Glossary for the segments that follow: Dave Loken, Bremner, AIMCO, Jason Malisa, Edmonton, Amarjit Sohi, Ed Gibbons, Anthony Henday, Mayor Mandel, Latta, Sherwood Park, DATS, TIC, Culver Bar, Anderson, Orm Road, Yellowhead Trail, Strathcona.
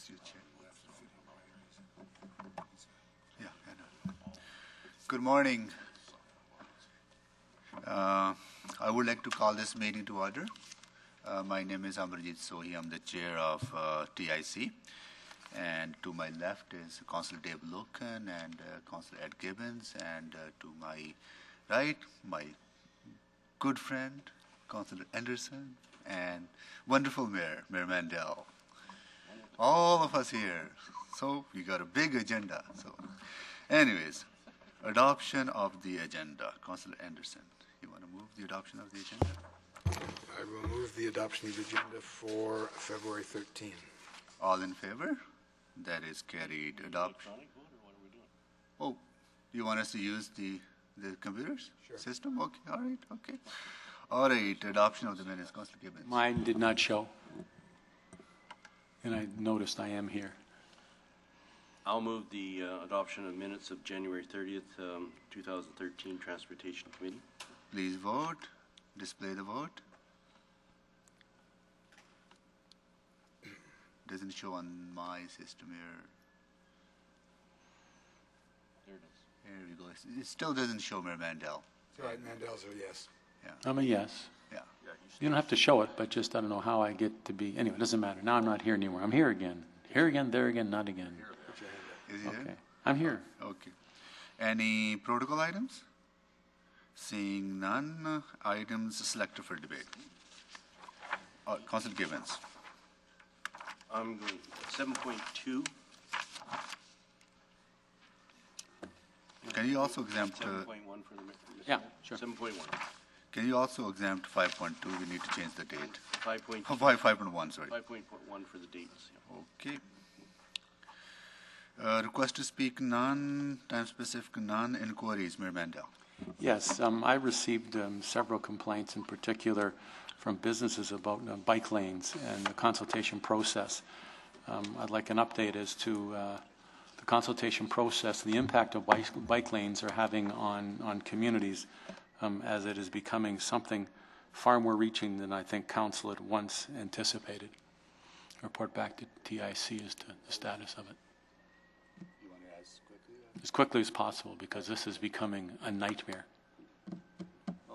see a check left if anybody. Yeah, I know. Good morning. I would like to call this meeting to order. My name is Amarjit Sohi. I'm the chair of TIC. And to my left is Council Dave Loken and Council Ed Gibbons. And to my right, my good friend, Council Anderson, and wonderful mayor, Mayor Mandel. All of us here. So we got a big agenda. So anyways, adoption of the agenda. Council Anderson, you want to move the adoption of the agenda? I will move the adoption of the agenda for February 13. All in favor? That is carried. Adoption. Oh, you want us to use the computers? Sure. System? Okay, all right, okay. All right, adoption of the minutes. Councilor Gibbons. Mine did not show. And I noticed I am here. I'll move the adoption of minutes of January 30th, 2013 Transportation Committee. Please vote. Display the vote. Doesn't show on my system here. There it is. Here we go. It still doesn't show Mayor Mandel. It's all right, Mandel's a yes. Yeah. I'm a yes. Yeah. You don't have to show it, but just I don't know how I get to be. Anyway, it doesn't matter. Now I'm not here anymore. I'm here again. Here again, there again, not again. Is he okay. There? I'm here. Okay. Any protocol items? Seeing none, items selected for debate. Council Gibbons. I'm going 7.2. Can you also exempt 7.1 for the mayor? Yeah, sure. 7.1. Can you also exempt 5.2? We need to change the date. 5.1. Oh, 5.1, sorry. 5.1 for the dates. Yeah. Okay. Request to speak none. Time specific none. Inquiries, Mayor Mandel. Yes, I received several complaints, in particular from businesses about bike lanes and the consultation process. I'd like an update as to the consultation process and the impact of bike lanes are having on communities, as it is becoming something far more reaching than I think council at once anticipated. Report back to TIC as to the status of it. You want to ask quickly? As quickly as possible, because this is becoming a nightmare.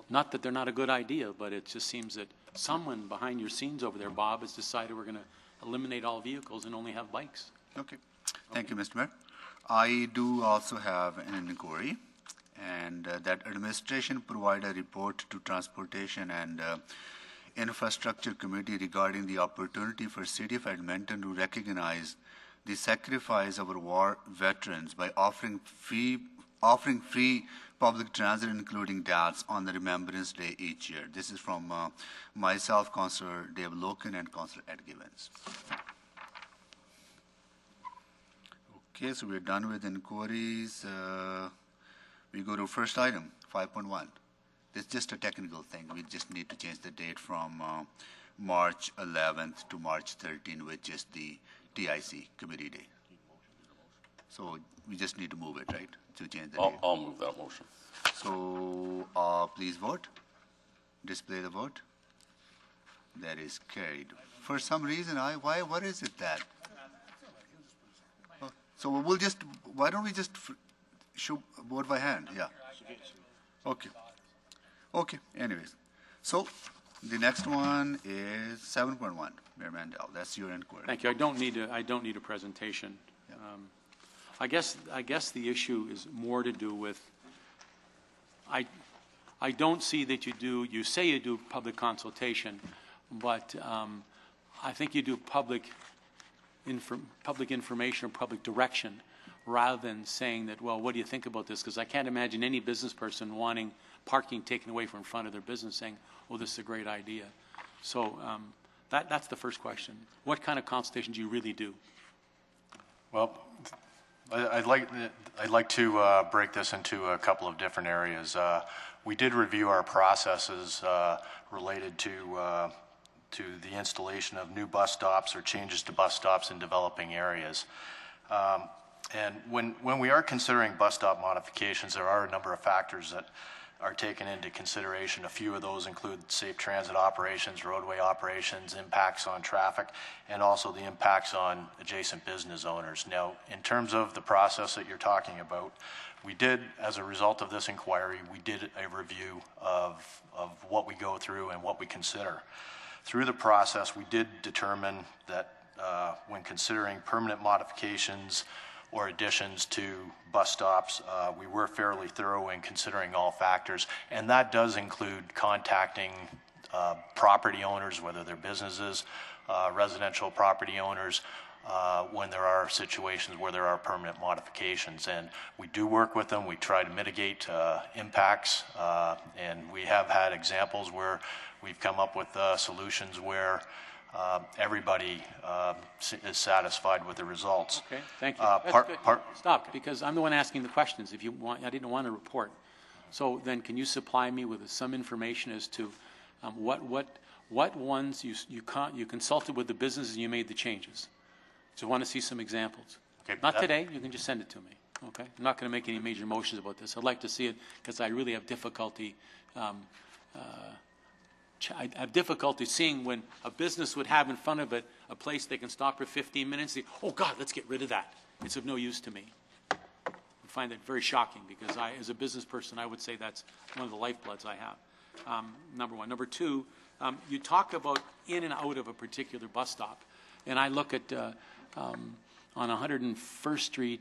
Not that they're not a good idea, but it just seems that someone behind your scenes over there, Bob, has decided we're going to eliminate all vehicles and only have bikes. Okay. Thank you, Mr. Mayor. I do also have an inquiry, and that administration provide a report to Transportation and Infrastructure Committee regarding the opportunity for City of Edmonton to recognize the sacrifice of our war veterans by offering free public transit, including DATS, on the Remembrance Day each year. This is from myself, Councillor Dave Loken, and Councillor Ed Gibbons. Okay, so we're done with inquiries. We go to first item, 5.1. It's just a technical thing. We just need to change the date from March 11th to March 13th, which is the TIC committee day. So we just need to move it, right? To change the date. I'll move that motion. So please vote. Display the vote. That is carried. For some reason, what is it that? So we'll just, why don't we just show vote by hand? Yeah. Okay. Okay. Anyways. So the next one is 7.1, Mayor Mandel. That's your inquiry. Thank you. I don't need a presentation. Yeah. I guess the issue is more to do with I don't see that you say you do public consultation, but I think you do public information or public direction rather than saying that, well, what do you think about this? Because I can't imagine any business person wanting parking taken away from in front of their business saying, oh, this is a great idea. So that's the first question. What kind of consultation do you really do? Well, I'd like to break this into a couple of different areas. We did review our processes related to the installation of new bus stops or changes to bus stops in developing areas. And when we are considering bus stop modifications, there are a number of factors that are taken into consideration. A few of those include safe transit operations, roadway operations, impacts on traffic, and also the impacts on adjacent business owners. Now, in terms of the process that you're talking about, we did, as a result of this inquiry, we did a review of what we go through and what we consider. Through the process, we did determine that when considering permanent modifications or additions to bus stops, we were fairly thorough in considering all factors, and that does include contacting property owners, whether they're businesses, residential property owners, when there are situations where there are permanent modifications. And we do work with them. We try to mitigate impacts, and we have had examples where we've come up with solutions where everybody is satisfied with the results. Okay, thank you. Stop, because I'm the one asking the questions. If you want, I didn't want to report. So then, can you supply me with some information as to what ones you consulted with the businesses and you made the changes? So I want to see some examples. Okay, not today. You can just send it to me. Okay. I'm not going to make any major motions about this. I'd like to see it because I really have difficulty. I have difficulty seeing when a business would have in front of it a place they can stop for 15 minutes and say, oh God, let's get rid of that. It's of no use to me. I find that very shocking because I, as a business person, I would say that's one of the lifebloods I have, number one. Number two, you talk about in and out of a particular bus stop. And I look at on 101st Street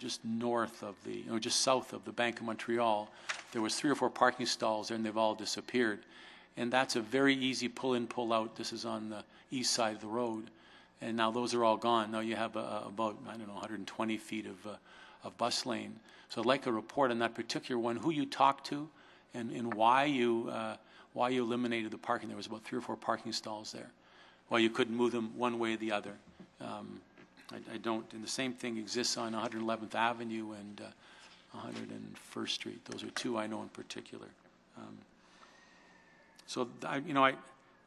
just north of the, you know, just south of the Bank of Montreal, there was 3 or 4 parking stalls there and they've all disappeared. And that's a very easy pull in, pull out. This is on the east side of the road. And now those are all gone. Now you have about, I don't know, 120 feet of bus lane. So I'd like a report on that particular one, who you talked to and why you eliminated the parking. There was about 3 or 4 parking stalls there. Well, you couldn't move them one way or the other. I don't, and the same thing exists on 111th Avenue and 101st Street. Those are two I know in particular.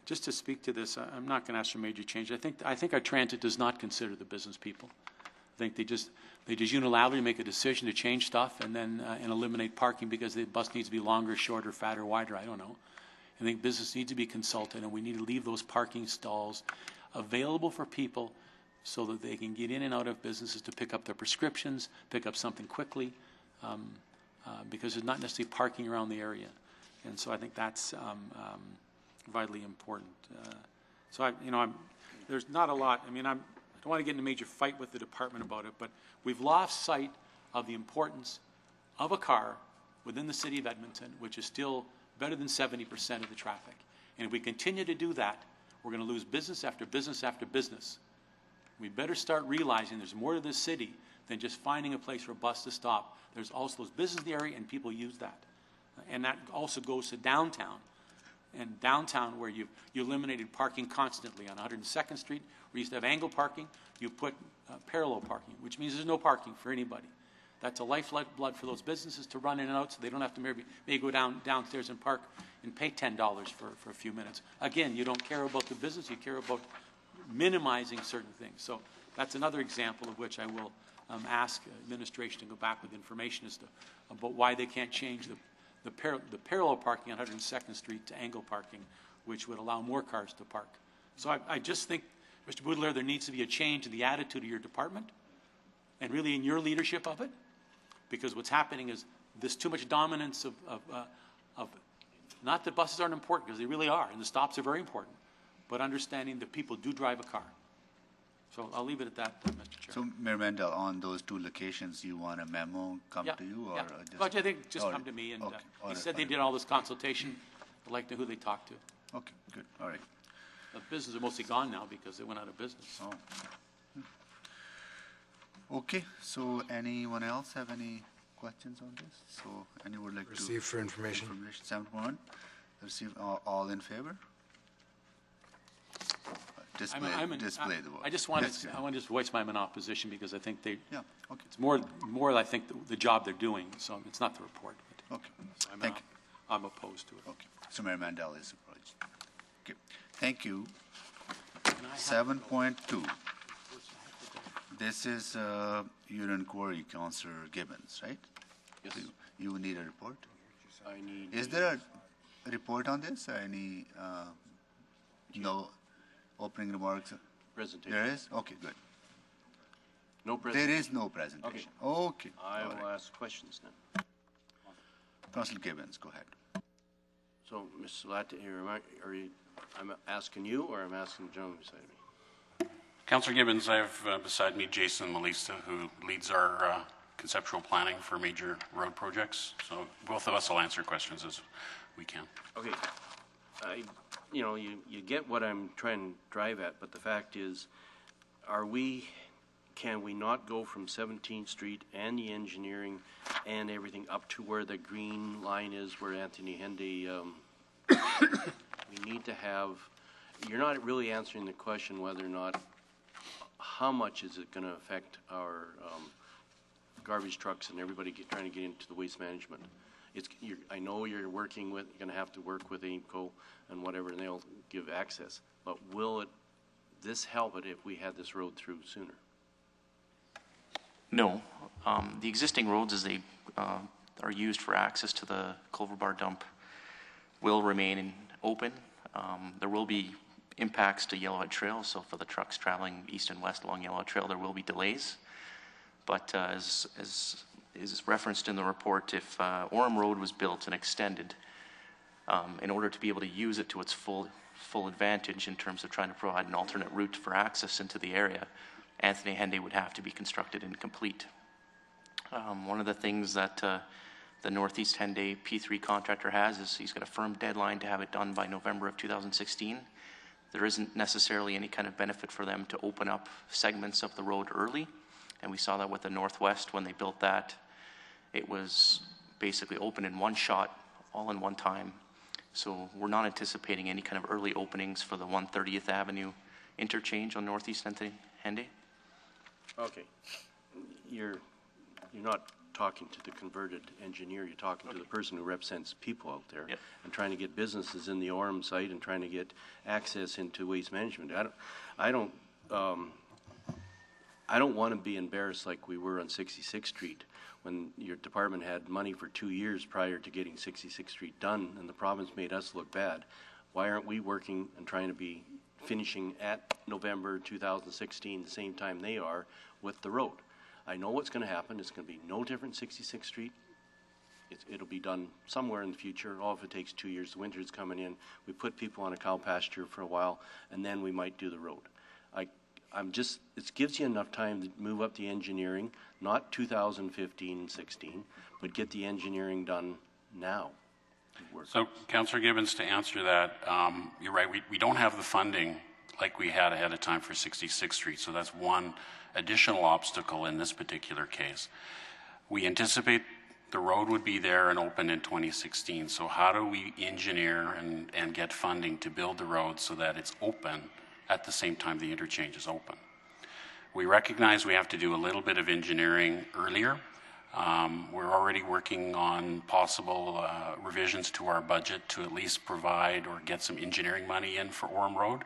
Just to speak to this, I'm not going to ask for major change. I think our transit does not consider the business people. I think they just unilaterally make a decision to change stuff and then and eliminate parking because the bus needs to be longer, shorter, fatter, wider. I don't know. I think business needs to be consulted, and we need to leave those parking stalls available for people so that they can get in and out of businesses to pick up their prescriptions, pick up something quickly, because there's not necessarily parking around the area. And so I think that's vitally important. There's not a lot. I don't want to get in a major fight with the department about it, but we've lost sight of the importance of a car within the city of Edmonton, which is still better than 70% of the traffic. And if we continue to do that, we're going to lose business after business after business. We better start realizing there's more to this city than just finding a place for a bus to stop. There's also those business in the area, and people use that. And that also goes to downtown. And downtown, where you eliminated parking constantly on 102nd Street, we used to have angle parking, you put parallel parking, which means there's no parking for anybody. That's a lifeblood for those businesses to run in and out, so they don't have to maybe go downstairs and park and pay $10 for a few minutes. Again, you don't care about the business, you care about minimizing certain things. So that's another example of which I will ask administration to go back with information as to about why they can't change the parallel parking on 102nd Street to angle parking, which would allow more cars to park. So I just think, Mr. Boudelaire, there needs to be a change in the attitude of your department and really in your leadership of it, because what's happening is there's too much dominance of not that buses aren't important, because they really are, and the stops are very important, but understanding that people do drive a car. So I'll leave it at that, Mr. Chair. So, Mayor Mandel, on those two locations, you want a memo come to you? Or just, well, I think just come to me. And okay. They did all this consultation. I'd like to know who they talked to. Okay, good. All right. The businesses are mostly gone now because they went out of business. Oh. Okay, so anyone else have any questions on this? So anyone would like receive to receive for information. 7.1, receive all in favor. Display the vote. I just want to voice my opposition because I think it's more I think the job they're doing. So it's not the report. But okay. So I'm opposed to it. Okay. So Mayor Mandel is opposed. Okay. Thank you. 7.2. This is your inquiry, Councillor Gibbons, right? Yes. You need a report? I need... Is there a report on this? Any no opening remarks? Presentation. There is? Okay, good. No presentation. There is no presentation. Okay. I will ask questions now. Councillor Gibbons, go ahead. So, Ms. Latta, I'm asking you, or I'm asking the gentleman beside me? Councillor Gibbons, I have beside me Jason Malisa, who leads our conceptual planning for major road projects. So both of us will answer questions as we can. Okay. You get what I'm trying to drive at, but the fact is, can we not go from 17th Street and the engineering and everything up to where the green line is, where Anthony Henday, we need to have, you're not really answering the question whether or not, how much is it going to affect our garbage trucks and everybody trying to get into the waste management. I know you're going to have to work with AIMCO and whatever, and they'll give access, but will this help it if we had this road through sooner? No. The existing roads as they are used for access to the Culver Bar dump will remain open. There will be impacts to Yellowhead Trail, so for the trucks traveling east and west along Yellowhead Trail there will be delays. But as is referenced in the report, if Orm Road was built and extended in order to be able to use it to its full advantage in terms of trying to provide an alternate route for access into the area, Anthony Henday would have to be constructed and complete. One of the things that the Northeast Henday P3 contractor has is he's got a firm deadline to have it done by November of 2016. There isn't necessarily any kind of benefit for them to open up segments of the road early, and we saw that with the Northwest when they built that. It was basically open in one shot, all in one time. So we're not anticipating any kind of early openings for the 130th Avenue interchange on Northeast Henday. Okay, you're not talking to the converted engineer. You're talking to the person who represents people out there, yep, and trying to get businesses in the Orm site and trying to get access into waste management. I don't want to be embarrassed like we were on 66th Street when your department had money for 2 years prior to getting 66th Street done, and the province made us look bad. Why aren't we working and trying to be finishing at November 2016, the same time they are with the road? I know what's going to happen. It's going to be no different 66th Street. It'll be done somewhere in the future. Oh, if it takes 2 years, the winter's coming in. We put people on a cow pasture for a while, and then we might do the road. It gives you enough time to move up the engineering, not 2015-16, but get the engineering done now. So, Councillor Gibbons, to answer that, you're right, we don't have the funding like we had ahead of time for 66th Street, so that's one additional obstacle in this particular case. We anticipate the road would be there and open in 2016, so how do we engineer and get funding to build the road so that it's open at the same time the interchange is open? We recognize we have to do a little bit of engineering earlier. We're already working on possible revisions to our budget to at least provide or get some engineering money in for Orm Road.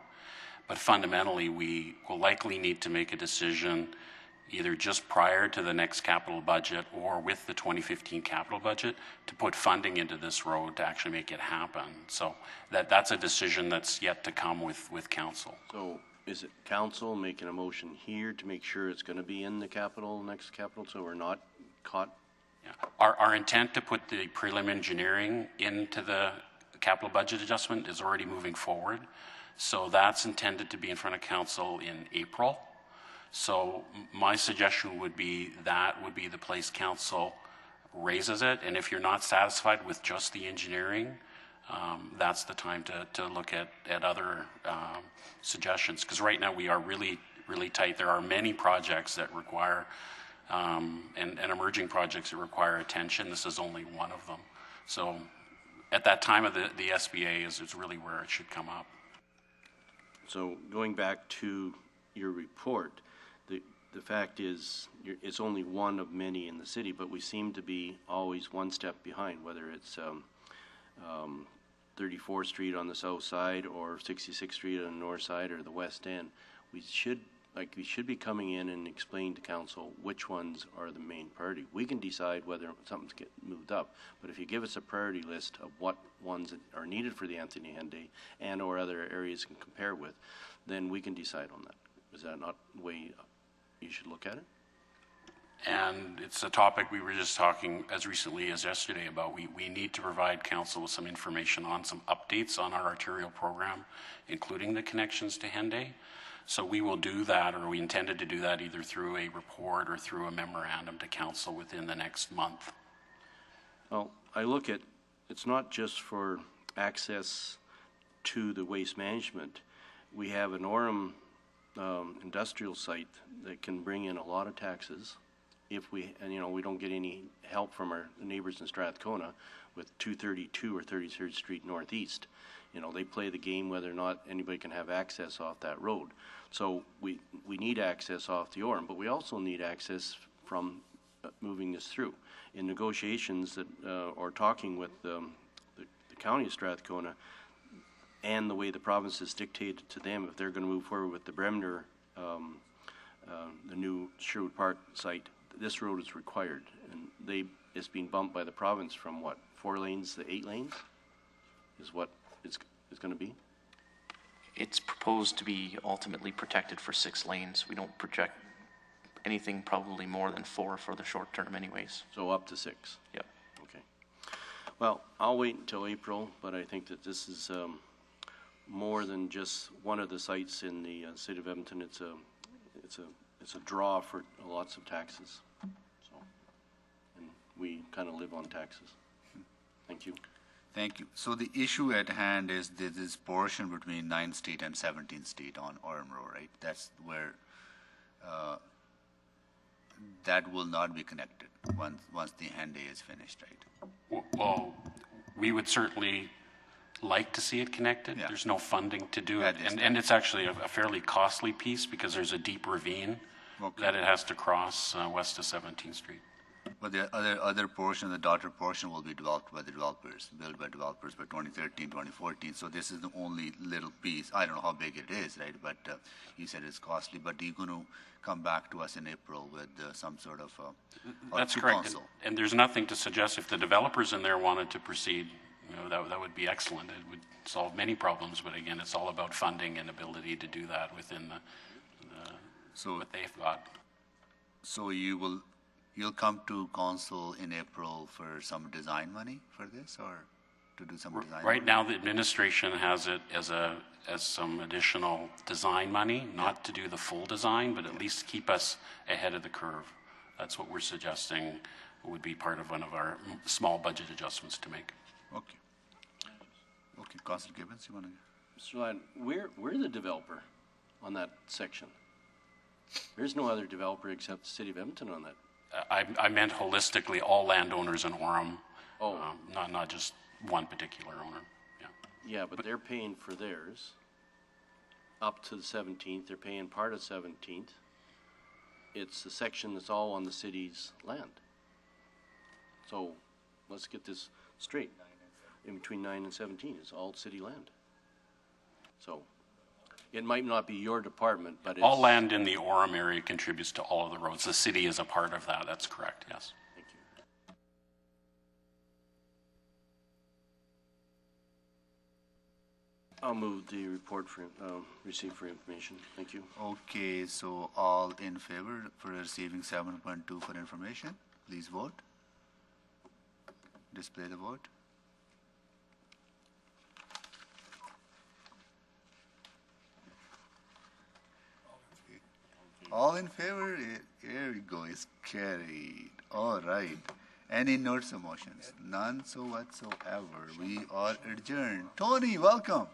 But fundamentally, we will likely need to make a decision either just prior to the next capital budget or with the 2015 capital budget to put funding into this road to actually make it happen. So that's a decision that's yet to come with council. So is it council making a motion here to make sure it's going to be in the next capital so we're not caught? Yeah. Our intent to put the prelim engineering into the capital budget adjustment is already moving forward. So that's intended to be in front of council in April. So my suggestion would be that would be the place council raises it. And if you're not satisfied with just the engineering, that's the time to look at other suggestions. Because right now we are really, really tight. There are many projects that require and emerging projects that require attention. This is only one of them. So at that time of the SBA is really where it should come up. So going back to your report, the fact is it's only one of many in the city, but we seem to be always one step behind, whether it's 34th Street on the south side or 66th Street on the north side or the west end. We should like we should be coming in and explaining to council which ones are the main priority. We can decide whether something's get moved up, but if you give us a priority list of what ones that are needed for the Anthony Henday and or other areas can compare with, then we can decide on that. Is that not the way you should look at it? And it's a topic we were just talking as recently as yesterday about. We need to provide council with some information on some updates on our arterial program, including the connections to Henday. So we will do that, or we intended to do that, either through a report or through a memorandum to council within the next month. Well, I look at, it's not just for access to the waste management. We have an Orem industrial site that can bring in a lot of taxes. If we, and you know, we don't get any help from our neighbors in Strathcona with 232 or 33rd Street Northeast. You know, they play the game whether or not anybody can have access off that road. So we need access off the Orm, but we also need access from moving this through. In negotiations that or talking with the county of Strathcona and the way the province is dictated to them, if they're going to move forward with the Bremner, the new Sherwood Park site, this road is required, and it's being bumped by the province from what, 4 lanes to 8 lanes is what it's going to be. It's proposed to be ultimately protected for 6 lanes. We don't project anything probably more than 4 for the short term anyways. So up to 6? Yep. Okay. Well, I'll wait until April, but I think that this is more than just one of the sites in the city of Edmonton. It's a draw for lots of taxes, so, and we kind of live on taxes. Thank you. Thank you. So the issue at hand is this portion between 9th Street and 17th Street on Orm Road, right? That's where that will not be connected once the Henday is finished, right? Well, we would certainly like to see it connected. Yeah. There's no funding to do it, and it's actually a fairly costly piece because there's a deep ravine. Okay. That it has to cross west of 17th Street. But the other portion, the daughter portion, will be developed by the developers, built by developers by 2013, 2014. So this is the only little piece. I don't know how big it is, right? But you said it's costly. But you're going to come back to us in April with some sort of. That's correct. And there's nothing to suggest if the developers in there wanted to proceed. You know, that would be excellent. It would solve many problems, but again, it's all about funding and ability to do that within the what they've got. So you'll come to council in April for some design money for this, or to do some design. Right now, the administration has it as some additional design money, not to do the full design, but at least keep us ahead of the curve. That's what we're suggesting would be part of one of our small budget adjustments to make. Okay. Okay, Councilor Gibbons, you want to? Mr. Lyon, we're the developer on that section. There's no other developer except the City of Edmonton on that. I meant holistically all landowners in Orem. Oh. Not just one particular owner. Yeah. Yeah, but they're paying for theirs up to the 17th. They're paying part of 17th. It's the section that's all on the city's land. So let's get this straight. In between 9 and 17 is all city land. So it might not be your department, but it's... All land in the Orem area contributes to all of the roads. The city is a part of that. That's correct, yes. Thank you. I'll move the report for received for information. Thank you. Okay, so all in favor for receiving 7.2 for information, please vote. Display the vote. All in favor, here we go, is carried. All right. Any notes or motions? None so whatsoever. We are adjourned. Tony, welcome.